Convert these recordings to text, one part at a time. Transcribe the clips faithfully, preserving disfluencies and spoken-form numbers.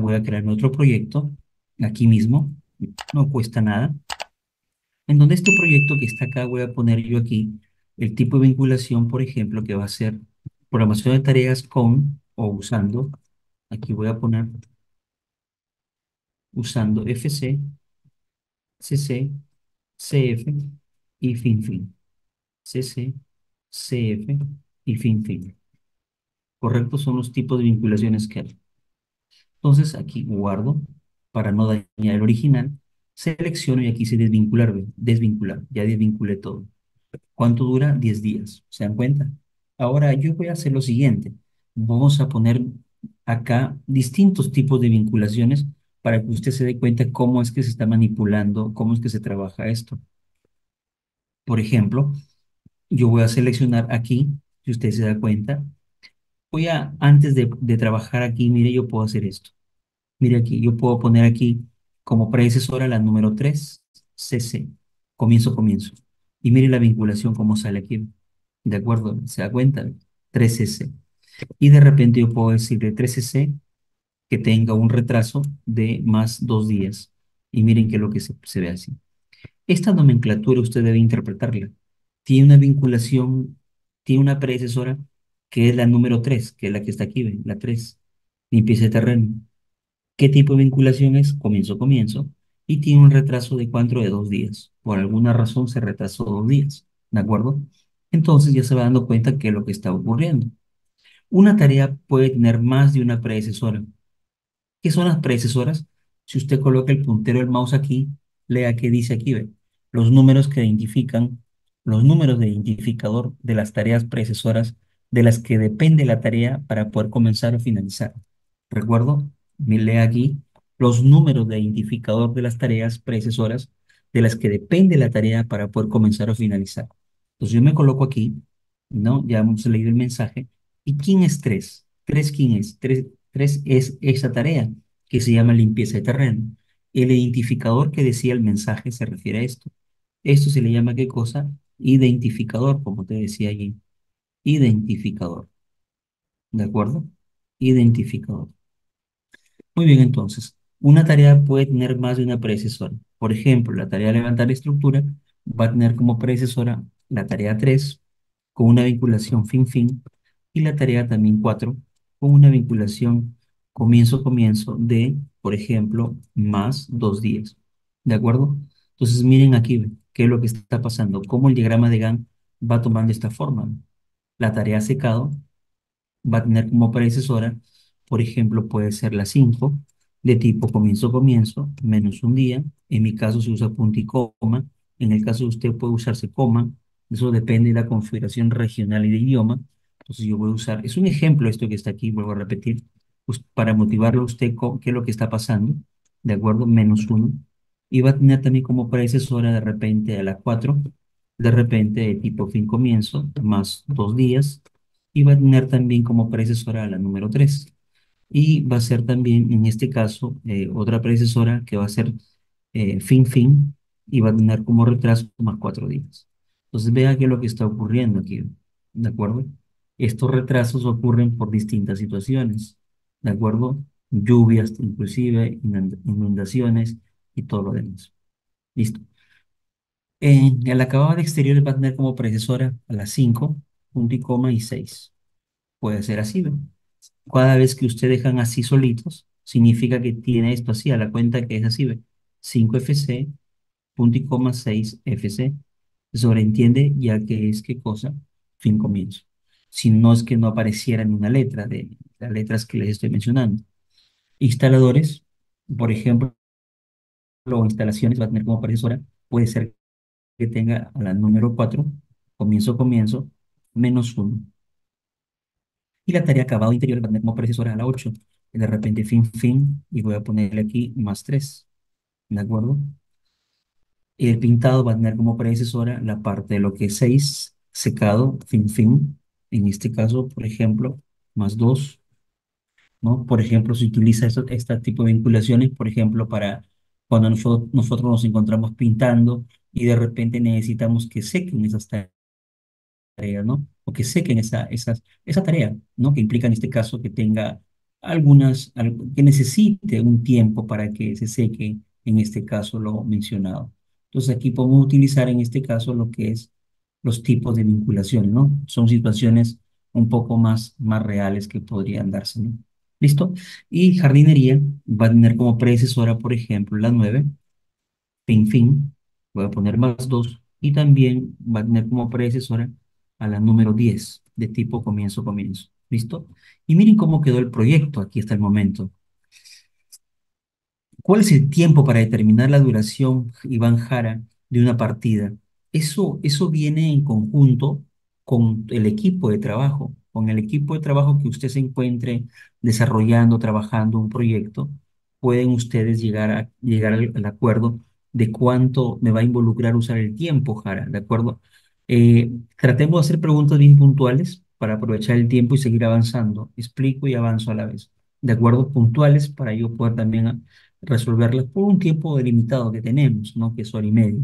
voy a crearme otro proyecto aquí mismo, no cuesta nada. En donde este proyecto que está acá voy a poner yo aquí el tipo de vinculación, por ejemplo, que va a ser programación de tareas con o usando. Aquí voy a poner usando F C, C C, C F y fin-fin. C C, C F y fin-fin. Correcto, son los tipos de vinculaciones que hay. Entonces aquí guardo para no dañar el original. Selecciono y aquí se desvincular, desvincular, ya desvinculé todo. ¿Cuánto dura? diez días, ¿se dan cuenta? Ahora yo voy a hacer lo siguiente, vamos a poner acá distintos tipos de vinculaciones para que usted se dé cuenta cómo es que se está manipulando, cómo es que se trabaja esto. Por ejemplo, yo voy a seleccionar aquí, si usted se da cuenta, voy a, antes de, de trabajar aquí, mire, yo puedo hacer esto. Mire aquí, yo puedo poner aquí como predecesora la número tres, C C, comienzo, comienzo. Y mire la vinculación como sale aquí, ¿de acuerdo? ¿Se da cuenta? tres C C. Y de repente yo puedo decirle tres C C que tenga un retraso de más dos días. Y miren que lo que se, se ve así. Esta nomenclatura usted debe interpretarla. Tiene una vinculación, tiene una predecesora que es la número tres, que es la que está aquí, ¿ven? La tres, limpieza de terreno. ¿Qué tipo de vinculación es? Comienzo, comienzo. Y tiene un retraso de cuatro de dos días. Por alguna razón se retrasó dos días, ¿de acuerdo? Entonces ya se va dando cuenta que es lo que está ocurriendo. Una tarea puede tener más de una predecesora. ¿Qué son las predecesoras? Si usted coloca el puntero del mouse aquí, lea qué dice aquí, ¿ve? Los números que identifican, los números de identificador de las tareas predecesoras de las que depende la tarea para poder comenzar o finalizar. ¿Recuerdo? Lea aquí los números de identificador de las tareas predecesoras de las que depende la tarea para poder comenzar o finalizar. Entonces yo me coloco aquí, ¿no? Ya hemos leído el mensaje. ¿Y quién es tres? ¿tres quién es? tres es esa tarea que se llama limpieza de terreno. El identificador que decía el mensaje se refiere a esto. Esto se le llama ¿qué cosa? Identificador, como te decía allí. Identificador. ¿De acuerdo? Identificador. Muy bien, entonces, una tarea puede tener más de una predecesora. Por ejemplo, la tarea de levantar estructura va a tener como predecesora la tarea tres, con una vinculación fin-fin, y la tarea también cuatro, con una vinculación comienzo-comienzo de, por ejemplo, más dos días. ¿De acuerdo? Entonces, miren aquí qué es lo que está pasando, cómo el diagrama de Gantt va tomando esta forma. La tarea secado va a tener como predecesora, por ejemplo, puede ser la cinco, de tipo comienzo, comienzo, menos un día. En mi caso se usa punto y coma. En el caso de usted puede usarse coma. Eso depende de la configuración regional y de idioma. Entonces yo voy a usar, es un ejemplo esto que está aquí, vuelvo a repetir, para motivarlo a usted con qué es lo que está pasando, ¿de acuerdo? Menos uno. Y va a tener también como predecesora de repente a la cuatro, de repente de tipo fin comienzo, más dos días. Y va a tener también como predecesora a la número tres. Y va a ser también, en este caso, eh, otra predecesora que va a ser eh, fin-fin y va a tener como retraso más cuatro días. Entonces, vea qué es lo que está ocurriendo aquí, ¿de acuerdo? Estos retrasos ocurren por distintas situaciones, ¿de acuerdo? Lluvias, inclusive, inundaciones y todo lo demás. Listo. Eh, el acabado de exteriores va a tener como predecesora a las cinco, punto y coma y seis. Puede ser así, ¿no? Cada vez que usted dejan así solitos, significa que tiene esto así, a la cuenta que es así, ¿ve? cinco F C, punto y coma seis F C. Sobreentiende ya que es qué cosa, fin comienzo. Si no es que no apareciera ni una letra de las letras que les estoy mencionando. Instaladores, por ejemplo, o instalaciones va a tener como predecesora, puede ser que tenga a la número cuatro, comienzo, comienzo, menos uno. Y la tarea acabado interior va a tener como predecesora a la ocho. Y de repente fin, fin, y voy a ponerle aquí más tres. ¿De acuerdo? Y el pintado va a tener como predecesora la parte de lo que es seis, secado, fin, fin. En este caso, por ejemplo, más dos. ¿No? Por ejemplo, se utiliza esto, este tipo de vinculaciones, por ejemplo, para cuando nosotros, nosotros nos encontramos pintando y de repente necesitamos que sequen esas tareas. Tarea, ¿no? O que sequen esa, esas, esa tarea, ¿no? Que implica en este caso que tenga algunas, al- que necesite un tiempo para que se seque, en este caso lo mencionado. Entonces aquí podemos utilizar en este caso lo que es los tipos de vinculación, ¿no? Son situaciones un poco más, más reales que podrían darse, ¿no? ¿Listo? Y jardinería va a tener como predecesora, por ejemplo, la nueve, fin, fin, voy a poner más dos, y también va a tener como predecesora a la número diez, de tipo comienzo, comienzo. ¿Listo? Y miren cómo quedó el proyecto aquí hasta el momento. ¿Cuál es el tiempo para determinar la duración, Iván Jara, de una partida? Eso, eso viene en conjunto con el equipo de trabajo, con el equipo de trabajo que usted se encuentre desarrollando, trabajando un proyecto, pueden ustedes llegar, a, llegar al, al acuerdo de cuánto me va a involucrar usar el tiempo, Jara, ¿de acuerdo? Eh, tratemos de hacer preguntas bien puntuales para aprovechar el tiempo y seguir avanzando. Explico y avanzo a la vez. De acuerdo, puntuales para yo poder también a- resolverlas por un tiempo delimitado que tenemos, ¿no? Que es hora y media.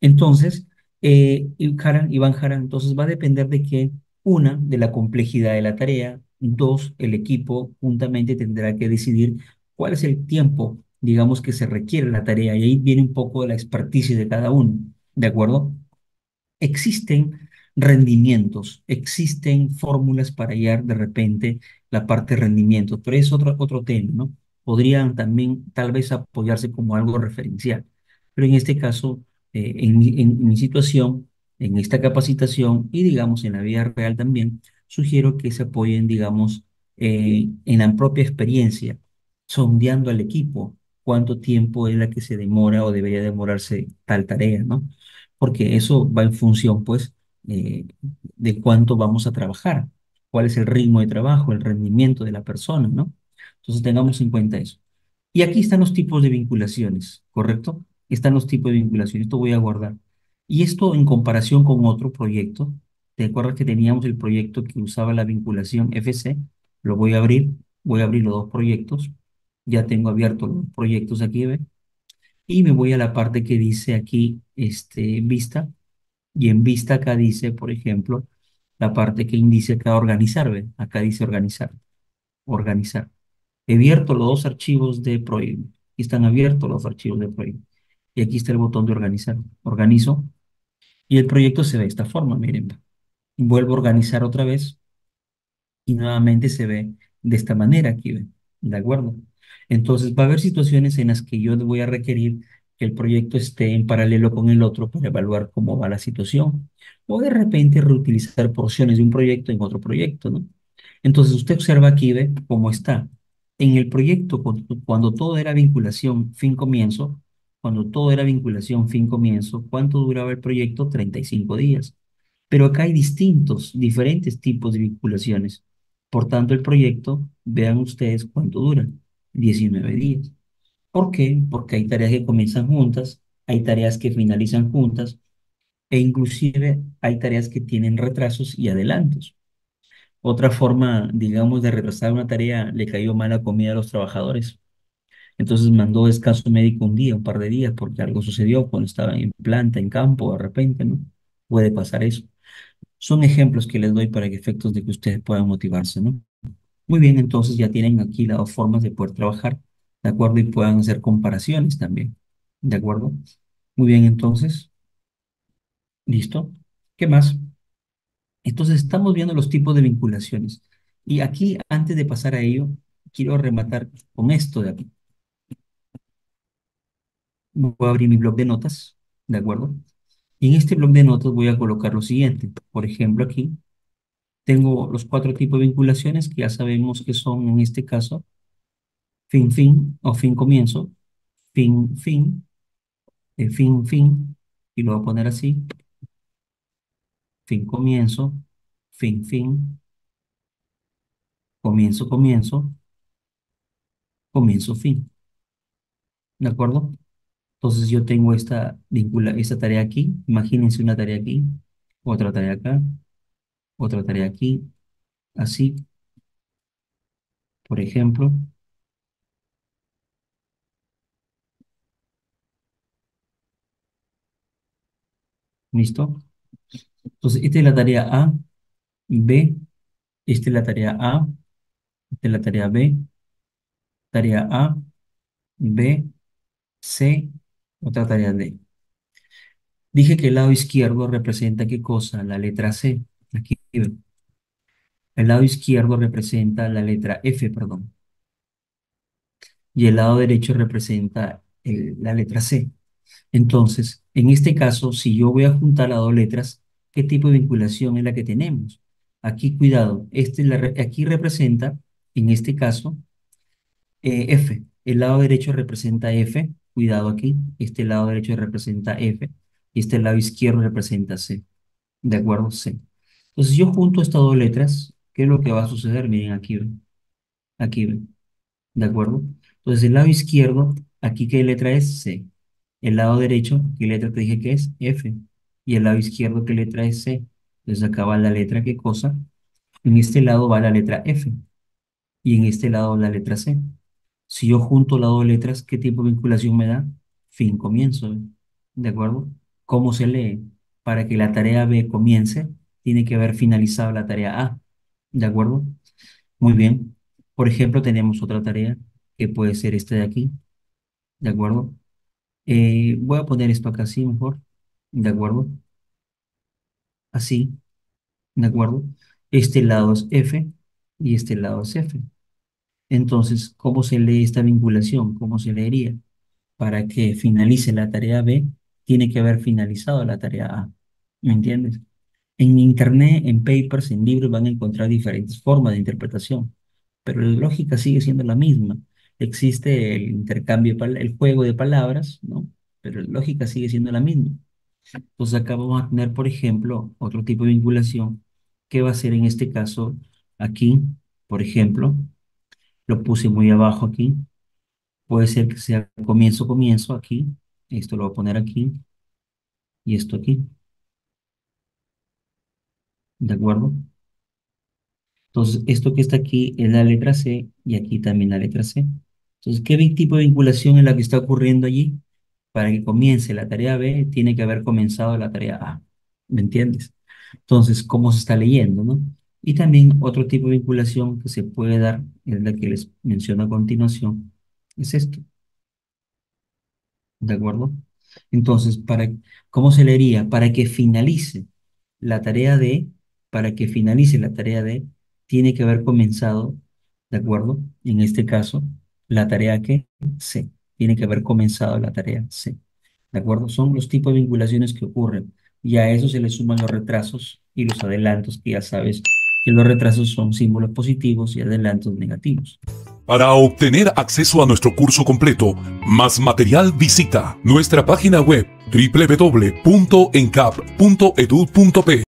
Entonces, eh, y Jara- Iván Jara, entonces va a depender de que, una, de la complejidad de la tarea, dos, el equipo juntamente tendrá que decidir cuál es el tiempo, digamos, que se requiere la tarea, y ahí viene un poco de la experticia de cada uno, ¿de acuerdo? Existen rendimientos, existen fórmulas para hallar de repente la parte de rendimientos, pero es otro, otro tema, ¿no? Podrían también tal vez apoyarse como algo referencial, pero en este caso, eh, en mi, en mi situación, en esta capacitación y digamos en la vida real también, sugiero que se apoyen, digamos, eh, en la propia experiencia, sondeando al equipo cuánto tiempo es la que se demora o debería demorarse tal tarea, ¿no? Porque eso va en función, pues, eh, de cuánto vamos a trabajar, cuál es el ritmo de trabajo, el rendimiento de la persona, ¿no? Entonces tengamos en cuenta eso. Y aquí están los tipos de vinculaciones, ¿correcto? Están los tipos de vinculaciones, esto voy a guardar. Y esto en comparación con otro proyecto, ¿te acuerdas que teníamos el proyecto que usaba la vinculación F C? Lo voy a abrir, voy a abrir los dos proyectos, ya tengo abiertos los proyectos aquí, ¿ve? Y me voy a la parte que dice aquí, este, vista, y en vista acá dice, por ejemplo, la parte que indica acá organizar, ¿ve? Acá dice organizar, organizar. He abierto los dos archivos de proyecto, y están abiertos los archivos de proyecto. Y aquí está el botón de organizar, organizo, y el proyecto se ve de esta forma, miren. Vuelvo a organizar otra vez, y nuevamente se ve de esta manera aquí, ¿ven? ¿De acuerdo? Entonces va a haber situaciones en las que yo voy a requerir que el proyecto esté en paralelo con el otro para evaluar cómo va la situación. O de repente reutilizar porciones de un proyecto en otro proyecto, ¿no? Entonces usted observa aquí, ve cómo está. En el proyecto, cu- cuando todo era vinculación, fin, comienzo, cuando todo era vinculación, fin, comienzo, ¿cuánto duraba el proyecto? treinta y cinco días. Pero acá hay distintos, diferentes tipos de vinculaciones. Por tanto, el proyecto, vean ustedes cuánto dura, diecinueve días. ¿Por qué? Porque hay tareas que comienzan juntas, hay tareas que finalizan juntas, e inclusive hay tareas que tienen retrasos y adelantos. Otra forma, digamos, de retrasar una tarea, le cayó mala comida a los trabajadores. Entonces mandó descanso médico un día, un par de días, porque algo sucedió cuando estaba en planta, en campo, de repente, ¿no? Puede pasar eso. Son ejemplos que les doy para que efectos de que ustedes puedan motivarse, ¿no? Muy bien, entonces ya tienen aquí las dos formas de poder trabajar, ¿de acuerdo? Y puedan hacer comparaciones también, ¿de acuerdo? Muy bien, entonces, listo. ¿Qué más? Entonces estamos viendo los tipos de vinculaciones. Y aquí, antes de pasar a ello, quiero rematar con esto de aquí. Voy a abrir mi blog de notas, ¿de acuerdo? Y en este blog de notas voy a colocar lo siguiente. Por ejemplo, aquí tengo los cuatro tipos de vinculaciones que ya sabemos que son, en este caso, fin-fin o fin-comienzo, fin-fin, eh, fin-fin, y lo voy a poner así, fin-comienzo, fin-fin, comienzo-comienzo, comienzo-fin, ¿de acuerdo? Entonces yo tengo esta, vincula, esta tarea aquí, imagínense una tarea aquí, otra tarea acá, otra tarea aquí, así, por ejemplo, ¿listo? Entonces esta es la tarea A, B, esta es la tarea A, de la tarea B, tarea A, B, C, otra tarea D. Dije que el lado izquierdo representa ¿qué cosa? La letra C. Aquí ven. El lado izquierdo representa la letra F, perdón. Y el lado derecho representa el, la letra C. Entonces, en este caso, si yo voy a juntar las dos letras, ¿qué tipo de vinculación es la que tenemos? Aquí, cuidado, este la, aquí representa, en este caso, eh, F. El lado derecho representa F, cuidado aquí, este lado derecho representa F, y este lado izquierdo representa C, ¿de acuerdo? C. Entonces, yo junto estas dos letras, ¿qué es lo que va a suceder? Miren, aquí ven, aquí ven, ¿de acuerdo? Entonces, el lado izquierdo, aquí, ¿qué letra es? C. El lado derecho, ¿qué letra te dije que es? F. Y el lado izquierdo, ¿qué letra es? C. Entonces acá va la letra, ¿qué cosa? En este lado va la letra F. Y en este lado la letra C. Si yo junto las dos letras, ¿qué tipo de vinculación me da? Fin, comienzo. ¿De acuerdo? ¿Cómo se lee? Para que la tarea B comience, tiene que haber finalizado la tarea A. ¿De acuerdo? Muy bien. Por ejemplo, tenemos otra tarea, que puede ser esta de aquí. ¿De acuerdo? Eh, voy a poner esto acá así mejor, ¿de acuerdo? Así, ¿de acuerdo? Este lado es F y este lado es F. Entonces, ¿cómo se lee esta vinculación? ¿Cómo se leería? Para que finalice la tarea B, tiene que haber finalizado la tarea A. ¿Me entiendes? En internet, en papers, en libros van a encontrar diferentes formas de interpretación, pero la lógica sigue siendo la misma. Existe el intercambio, el juego de palabras, ¿no? Pero la lógica sigue siendo la misma. Entonces acá vamos a tener, por ejemplo, otro tipo de vinculación que va a ser en este caso aquí, por ejemplo, lo puse muy abajo aquí, puede ser que sea comienzo, comienzo aquí, esto lo voy a poner aquí y esto aquí, ¿de acuerdo? Entonces esto que está aquí es la letra C y aquí también la letra C. Entonces, ¿qué tipo de vinculación es la que está ocurriendo allí? Para que comience la tarea B, tiene que haber comenzado la tarea A. ¿Me entiendes? Entonces, ¿cómo se está leyendo, no? Y también otro tipo de vinculación que se puede dar, es la que les menciono a continuación, es esto. ¿De acuerdo? Entonces, para, ¿cómo se leería? Para que finalice la tarea D, para que finalice la tarea D, tiene que haber comenzado, ¿de acuerdo? En este caso, la tarea que C, tiene que haber comenzado la tarea C, ¿de acuerdo? Son los tipos de vinculaciones que ocurren, y a eso se le suman los retrasos y los adelantos, que ya sabes que los retrasos son símbolos positivos y adelantos negativos. Para obtener acceso a nuestro curso completo, más material, visita nuestra página web doble u doble u doble u punto encap punto edu punto pe.